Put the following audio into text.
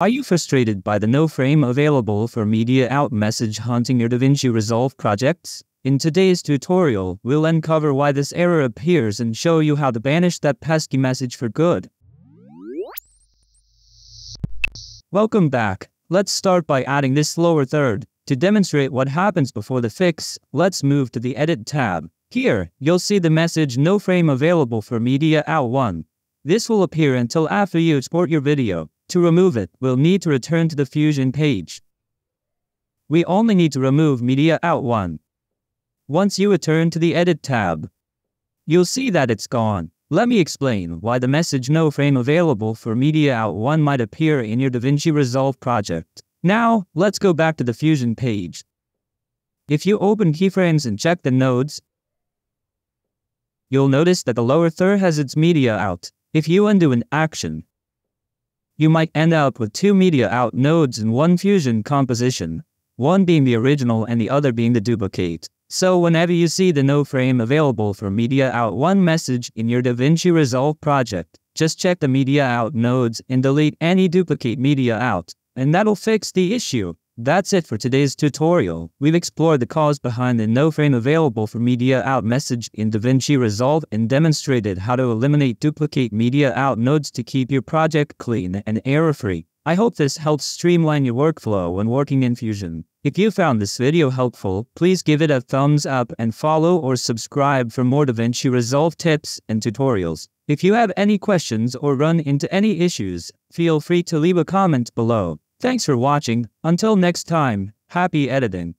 Are you frustrated by the no frame available for MediaOut message haunting your DaVinci Resolve projects? In today's tutorial, we'll uncover why this error appears and show you how to banish that pesky message for good. Welcome back. Let's start by adding this lower third. To demonstrate what happens before the fix, let's move to the Edit tab. Here, you'll see the message no frame available for MediaOut 1. This will appear until after you export your video. To remove it, we'll need to return to the Fusion page. We only need to remove MediaOut 1. Once you return to the Edit tab, you'll see that it's gone. Let me explain why the message no frame available for MediaOut 1 might appear in your DaVinci Resolve project. Now, let's go back to the Fusion page. If you open keyframes and check the nodes, you'll notice that the lower third has its MediaOut. If you undo an action, you might end up with two MediaOut nodes in one Fusion composition, one being the original and the other being the duplicate. So whenever you see the no frame available for MediaOut 1 message in your DaVinci Resolve project, just check the MediaOut nodes and delete any duplicate MediaOut, and that'll fix the issue. That's it for today's tutorial. We've explored the cause behind the no frame available for MediaOut message in DaVinci Resolve and demonstrated how to eliminate duplicate MediaOut nodes to keep your project clean and error-free. I hope this helps streamline your workflow when working in Fusion. If you found this video helpful, please give it a thumbs up and follow or subscribe for more DaVinci Resolve tips and tutorials. If you have any questions or run into any issues, feel free to leave a comment below. Thanks for watching. Until next time, happy editing.